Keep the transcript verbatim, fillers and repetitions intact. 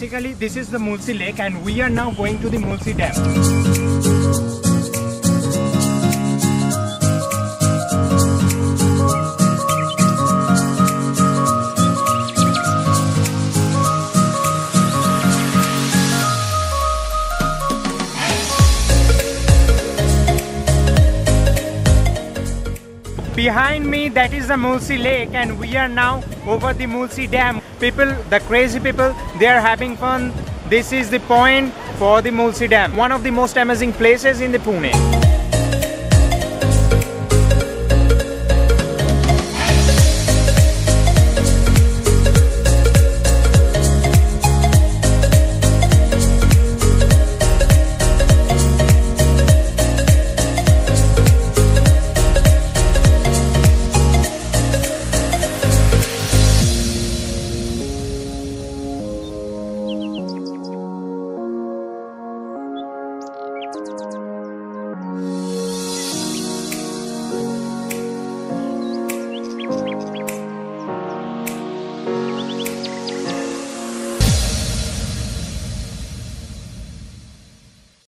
basically this is the Mulshi Lake and we are now going to the Mulshi Dam. Behind me, that is the Mulshi Lake, and we are now over the Mulshi Dam. People, the crazy people, they are having fun. This is the point for the Mulshi Dam, one of the most amazing places in the Pune.